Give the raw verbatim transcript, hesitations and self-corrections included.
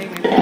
day.